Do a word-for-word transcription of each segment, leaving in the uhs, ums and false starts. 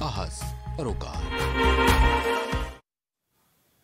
साहस परोकार।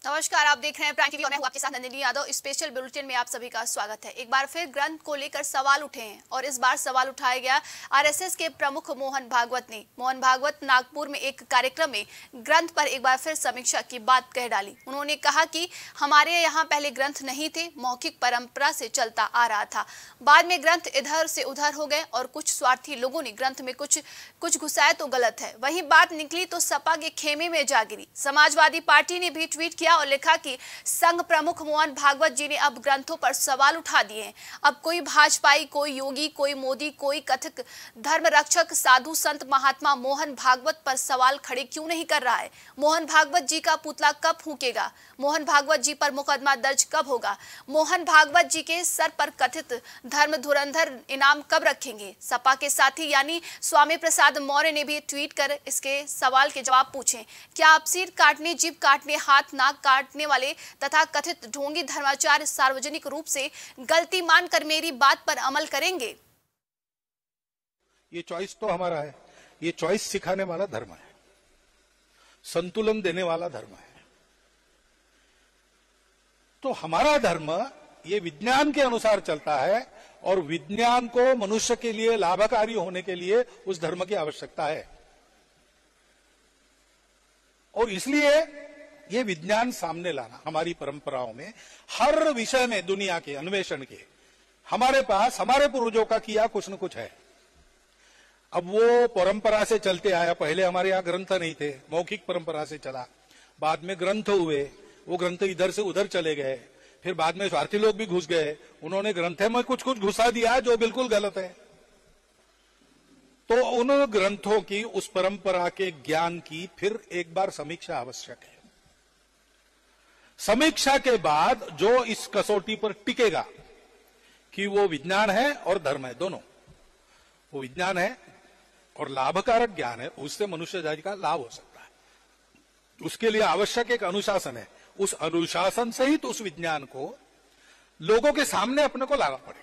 नमस्कार, आप देख रहे हैं प्राइम टीवी और मैं हूं आपके साथ नंदिनी यादव। स्पेशल बुलेटिन में आप सभी का स्वागत है। एक बार फिर ग्रंथ को लेकर सवाल उठे हैं और इस बार सवाल उठाया गया आरएसएस के प्रमुख मोहन भागवत ने। मोहन भागवत नागपुर में एक कार्यक्रम में ग्रंथ पर एक बार फिर समीक्षा की बात कह डाली। उन्होंने कहा कि हमारे यहाँ पहले ग्रंथ नहीं थे, मौखिक परंपरा से चलता आ रहा था, बाद में ग्रंथ इधर से उधर हो गए और कुछ स्वार्थी लोगों ने ग्रंथ में कुछ कुछ घुसाया तो गलत है। वही बात निकली तो सपा के खेमे में जा गिरी। समाजवादी पार्टी ने भी ट्वीट किया और लिखा कि संघ प्रमुख मोहन भागवत जी ने अब ग्रंथों पर सवाल उठा दिए हैं। अब कोई भाजपाई, कोई योगी, कोई मोदी, कोई कथक धर्म रक्षक साधु संत महात्मा मोहन भागवत पर सवाल खड़े क्यों नहीं कर रहा है? मोहन भागवत जी का पुतला कब फूंकेगा? मोहन भागवत जी पर मुकदमा दर्ज कब होगा? मोहन भागवत जी के सर पर कथित धर्म धुरंधर इनाम कब रखेंगे? सपा के साथी यानी स्वामी प्रसाद मौर्य ने भी ट्वीट कर इसके सवाल के जवाब पूछे। क्या आप सिर काटने, जीभ काटने, हाथ नाक काटने वाले तथा कथित ढोंगी धर्माचार्य सार्वजनिक रूप से गलती मानकर मेरी बात पर अमल करेंगे? ये चॉइस तो हमारा है। ये चॉइस सिखाने वाला धर्म है, संतुलन देने वाला धर्म है। तो हमारा धर्म ये विज्ञान के अनुसार चलता है और विज्ञान को मनुष्य के लिए लाभकारी होने के लिए उस धर्म की आवश्यकता है और इसलिए ये विज्ञान सामने लाना हमारी परंपराओं में हर विषय में दुनिया के अन्वेषण के हमारे पास हमारे पूर्वजों का किया कुछ न कुछ है। अब वो परंपरा से चलते आया। पहले हमारे यहाँ ग्रंथ नहीं थे, मौखिक परंपरा से चला, बाद में ग्रंथ हुए, वो ग्रंथ इधर से उधर चले गए, फिर बाद में स्वार्थी लोग भी घुस गए, उन्होंने ग्रंथ में कुछ कुछ घुसा दिया जो बिल्कुल गलत है। तो उन ग्रंथों की, उस परंपरा के ज्ञान की फिर एक बार समीक्षा आवश्यक है। समीक्षा के बाद जो इस कसौटी पर टिकेगा कि वो विज्ञान है और धर्म है, दोनों, वो विज्ञान है और लाभकारक ज्ञान है, उससे मनुष्य जाति का लाभ हो सकता है, उसके लिए आवश्यक एक अनुशासन है। उस अनुशासन सहित उस विज्ञान को लोगों के सामने अपने को लाना पड़ेगा।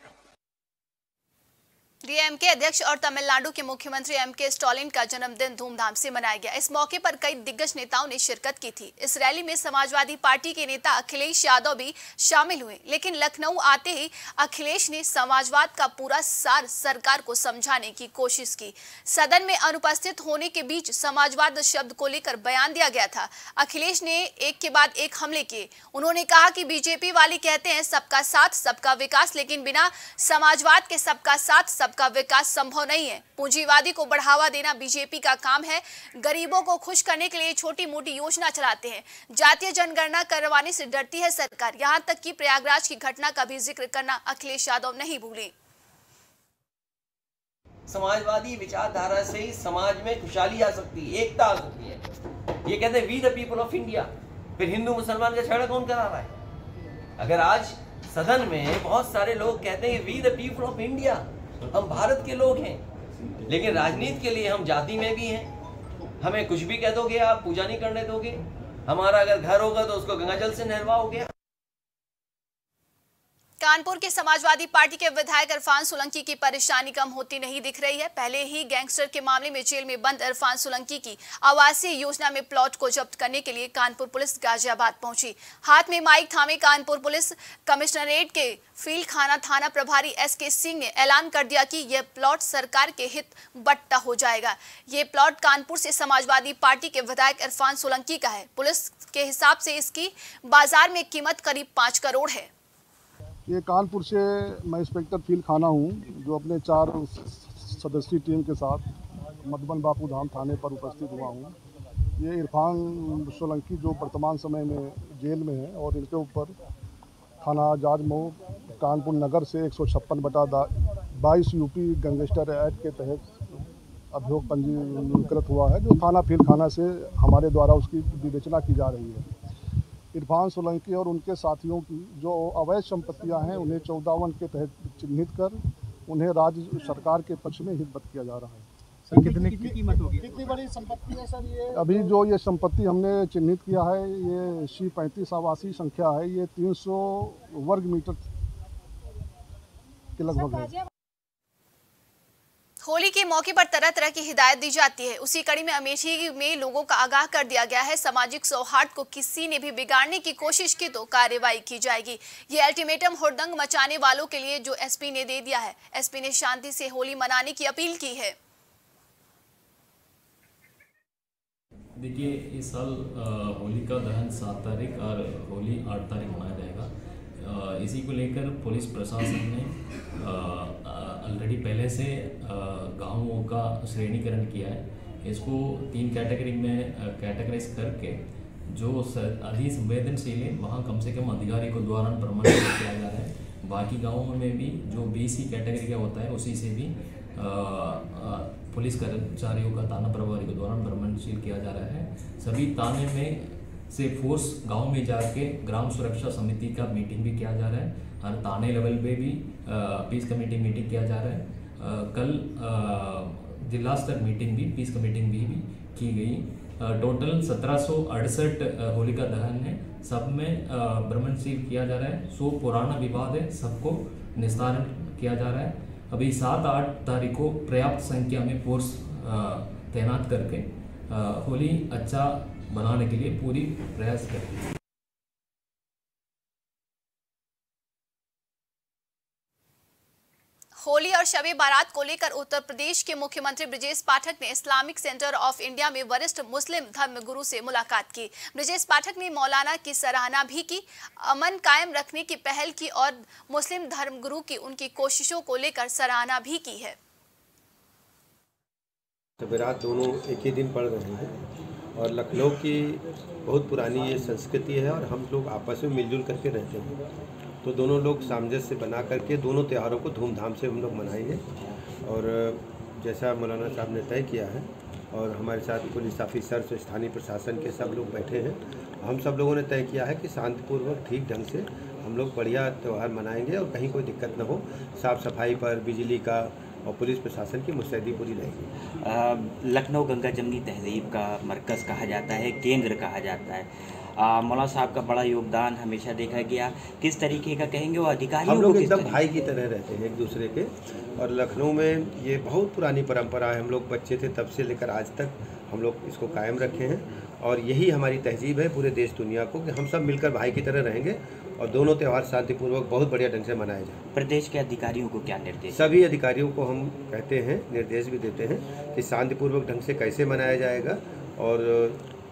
डीएमके अध्यक्ष और तमिलनाडु के मुख्यमंत्री एम के स्टालिन का जन्मदिन धूमधाम से मनाया गया। इस मौके पर कई दिग्गज नेताओं ने शिरकत की थी। इस रैली में समाजवादी पार्टी के नेता अखिलेश यादव भी शामिल हुए, लेकिन लखनऊ आते ही अखिलेश ने समाजवाद का पूरा सार सरकार को समझाने की कोशिश की। सदन में अनुपस्थित होने के बीच समाजवाद शब्द को लेकर बयान दिया गया था। अखिलेश ने एक के बाद एक हमले किए। उन्होंने कहा कि बीजेपी वाले कहते हैं सबका साथ सबका विकास, लेकिन बिना समाजवाद के सबका साथ सब का विकास संभव नहीं है। पूंजीवादी को बढ़ावा देना बीजेपी का काम है। गरीबों को खुश करने के लिए छोटी मोटी योजना चलाते हैं। जातीय जनगणना करवाने से डरती है सरकार। यहां तक कि प्रयागराज की घटना का भी जिक्र करना अखिलेश यादव नहीं भूले। समाजवादी विचारधारा से ही समाज में खुशहाली आ सकती है, एकता आ सकती है। ये कहते हैं we the people of India, फिर हिंदू मुसलमान का झगड़ा कौन करा रहा है? अगर आज सदन में बहुत सारे लोग कहते हैं we the people of India, हम भारत के लोग हैं, लेकिन राजनीति के लिए हम जाति में भी हैं। हमें कुछ भी कह दोगे आप, पूजा नहीं करने दोगे। हमारा अगर घर होगा तो उसको गंगाजल से नहलवाओगे। कानपुर के समाजवादी पार्टी के विधायक इरफान सोलंकी की परेशानी कम होती नहीं दिख रही है। पहले ही गैंगस्टर के मामले में जेल में बंद इरफान सोलंकी की आवासीय योजना में प्लॉट को जब्त करने के लिए कानपुर पुलिस गाजियाबाद पहुंची। हाथ में माइक थामे कानपुर पुलिस कमिश्नरेट के फील्ड खाना थाना प्रभारी एस के सिंह ने ऐलान कर दिया कि यह प्लॉट सरकार के हित बट्टा हो जाएगा। ये प्लॉट कानपुर से समाजवादी पार्टी के विधायक इरफान सोलंकी का है। पुलिस के हिसाब से इसकी बाजार में कीमत करीब पाँच करोड़ है। ये कानपुर से मैं इंस्पेक्टर फील्ड खाना हूँ, जो अपने चार सदस्यीय टीम के साथ मधुबन बापू धाम थाने पर उपस्थित हुआ हूँ। ये इरफान सोलंकी जो वर्तमान समय में जेल में है और इनके ऊपर थाना जाज मऊ कानपुर नगर से एक सौ छप्पन बटा बाईस यूपी गैंगस्टर एक्ट के तहत अभियोग पंजीकृत हुआ है, जो थाना फील्ड खाना से हमारे द्वारा उसकी विवेचना की जा रही है। इरफान सोलंकी और उनके साथियों की जो अवैध संपत्तियां हैं उन्हें चौदावन के तहत चिन्हित कर उन्हें राज्य सरकार के पक्ष में हितबद्ध किया जा रहा है। सर कितनी कितनी कीमत होगी? कितनी बड़ी संपत्ति है सर ये? अभी जो ये संपत्ति हमने चिन्हित किया है ये सी पैंतीस आवासीय संख्या है, ये तीन सौ वर्ग मीटर के लगभग है। होली के मौके पर तरह तरह की हिदायत दी जाती है। उसी कड़ी में अमेठी में लोगों का आगाह कर दिया गया है, सामाजिक सौहार्द को किसी ने भी बिगाड़ने की कोशिश की तो कार्रवाई की जाएगी। ये अल्टीमेटम हुड़दंग मचाने वालों के लिए जो एसपी ने दे दिया है। एसपी ने शांति से होली मनाने की अपील की है। देखिए, इस साल होली का दहन सात तारीख और होली आठ तारीख मनाया जाएगा। इसी को लेकर पुलिस प्रशासन ने ऑलरेडी पहले से गांवों का श्रेणीकरण किया है। इसको तीन कैटेगरी में कैटेगराइज करके जो अधिक संवेदनशील है वहाँ कम से कम अधिकारी को द्वारा प्रमाणित किया जा रहा है। बाकी गांवों में भी जो बीसी कैटेगरी का होता है उसी से भी आ, आ, पुलिस कर्मचारियों का थाना प्रभारी को द्वारा प्रमाणशील किया जा रहा है। सभी थाने में से फोर्स गांव में जाके ग्राम सुरक्षा समिति का मीटिंग भी किया जा रहा है और थाने लेवल पे भी पीस कमेटी मीटिंग किया जा रहा है। आ, कल जिला स्तर मीटिंग भी पीस कमेटी भी, भी की गई। टोटल सत्रह सौ अड़सठ होलिका दहन है, सब में ब्रह्मशील किया जा रहा है। सो पुराना विवाद है, सबको निस्तारण किया जा रहा है। अभी सात आठ तारीख को पर्याप्त संख्या में फोर्स तैनात करके होली अच्छा बनाने के लिए पूरी प्रयास करेंगे। होली और शब-ए बारात को लेकर उत्तर प्रदेश के मुख्यमंत्री ब्रिजेश पाठक ने इस्लामिक सेंटर ऑफ इंडिया में वरिष्ठ मुस्लिम धर्म गुरु से मुलाकात की। ब्रिजेश पाठक ने मौलाना की सराहना भी की, अमन कायम रखने की पहल की और मुस्लिम धर्म गुरु की उनकी कोशिशों को लेकर सराहना भी की है। शब-ए-बारात दोनों एक ही दिन पड़ रही है और लखनऊ की बहुत पुरानी ये संस्कृति है और हम लोग आपस में मिलजुल करके रहते हैं, तो दोनों लोग सामंजस्य बना करके दोनों त्योहारों को धूमधाम से हम लोग मनाएंगे। और जैसा मौलाना साहब ने तय किया है और हमारे साथ पुलिस ऑफिसर्स, स्थानीय प्रशासन के सब लोग बैठे हैं, हम सब लोगों ने तय किया है कि शांतिपूर्वक ठीक ढंग से हम लोग बढ़िया त्यौहार मनाएंगे और कहीं कोई दिक्कत ना हो। साफ़ सफाई पर, बिजली का और पुलिस प्रशासन की मुस्तैदी पूरी रहेगी। लखनऊ गंगा जमनी तहजीब का मरकज़ कहा जाता है, केंद्र कहा जाता है। मौलाना साहब का बड़ा योगदान हमेशा देखा गया। किस तरीके का कहेंगे वो अधिकारी, हम लोग एकदम भाई की तरह रहते हैं एक दूसरे के। और लखनऊ में ये बहुत पुरानी परंपरा है, हम लोग बच्चे थे तब से लेकर आज तक हम लोग इसको कायम रखे हैं और यही हमारी तहजीब है पूरे देश दुनिया को कि हम सब मिलकर भाई की तरह रहेंगे और दोनों त्यौहार शांतिपूर्वक बहुत बढ़िया ढंग से मनाए जाए। प्रदेश के अधिकारियों को क्या निर्देश? सभी अधिकारियों को हम कहते हैं, निर्देश भी देते हैं कि शांतिपूर्वक ढंग से कैसे मनाया जाएगा और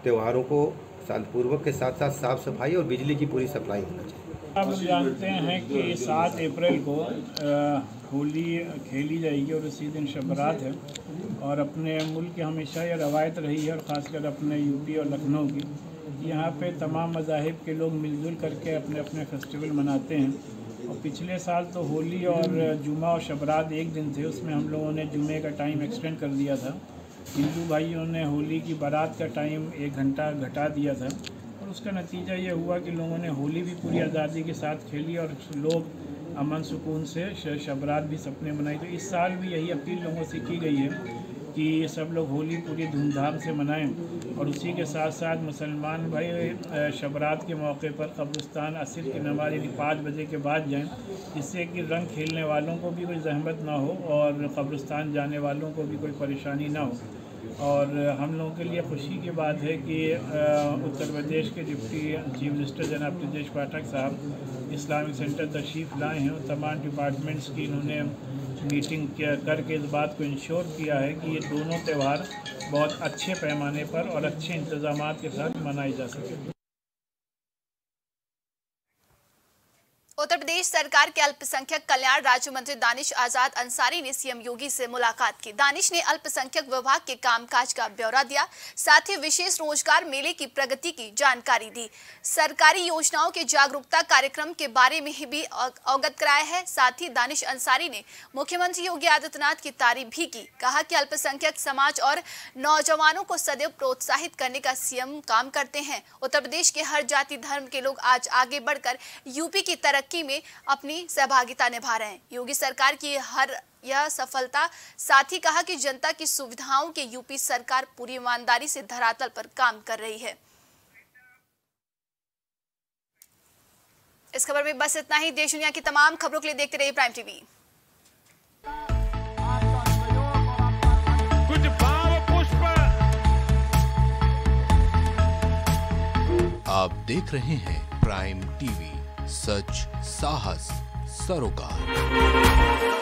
त्यौहारों को शांतिपूर्वक के साथ साथ साफ सफाई और बिजली की पूरी सप्लाई होना चाहिए। आप जानते हैं कि सात अप्रैल को होली खेली जाएगी और उसी दिन शब-ए-बारात है और अपने मुल्क की हमेशा यह रवायत रही है और ख़ासकर अपने यूपी और लखनऊ की। यहाँ पे तमाम मज़ाहिब के लोग मिलजुल करके अपने अपने फेस्टिवल मनाते हैं और पिछले साल तो होली और जुमा और शब-ए-बारात एक दिन थे, उसमें हम लोगों ने जुमे का टाइम एक्सटेंड कर दिया था। हिंदू भाइयों ने होली की बारात का टाइम एक घंटा घटा दिया था और उसका नतीजा ये हुआ कि लोगों ने होली भी पूरी आज़ादी के साथ खेली और लोग अमन सुकून से शब-ए-बारात भी सबने मनाई। तो इस साल भी यही अपील लोगों से की गई है कि सब लोग होली पूरी धूमधाम से मनाएं और उसी के साथ साथ मुसलमान भाई शब-ए-बारात के मौके पर कब्रिस्तान असर की नमाज यानी पाँच बजे के बाद जाएं, जिससे कि रंग खेलने वालों को भी कोई जहमत ना हो और कब्रिस्तान जाने वालों को भी कोई परेशानी ना हो। और हम लोगों के लिए खुशी की बात है कि उत्तर प्रदेश के डिप्टी चीफ मिनिस्टर जनाब ब्रिजेश पाठक साहब इस्लामिक सेंटर तशरीफ़ लाए हैं और तमाम डिपार्टमेंट्स की इन्होंने मीटिंग करके इस बात को इंश्योर किया है कि ये दोनों त्यौहार बहुत अच्छे पैमाने पर और अच्छे इंतजामात के साथ मनाए जा सके। उत्तर प्रदेश सरकार के अल्पसंख्यक कल्याण राज्य मंत्री दानिश आजाद अंसारी ने सीएम योगी से मुलाकात की। दानिश ने अल्पसंख्यक विभाग के कामकाज का ब्यौरा दिया, साथ ही विशेष रोजगार मेले की प्रगति की जानकारी दी, सरकारी योजनाओं के जागरूकता कार्यक्रम के बारे में भी अवगत कराया है। साथ ही दानिश अंसारी ने मुख्यमंत्री योगी आदित्यनाथ की तारीफ भी की, कहा कि अल्पसंख्यक समाज और नौजवानों को सदैव प्रोत्साहित करने का सीएम काम करते हैं। उत्तर प्रदेश के हर जाति धर्म के लोग आज आगे बढ़कर यूपी की तरक्की में अपनी सहभागिता निभा रहे हैं। योगी सरकार की हर यह सफलता, साथ ही कहा कि जनता की सुविधाओं के यूपी सरकार पूरी ईमानदारी से धरातल पर काम कर रही है। इस खबर में बस इतना ही। देश दुनिया की तमाम खबरों के लिए देखते रहिए प्राइम टीवी। आप देख रहे हैं प्राइम टीवी, सच साहस सरोकार।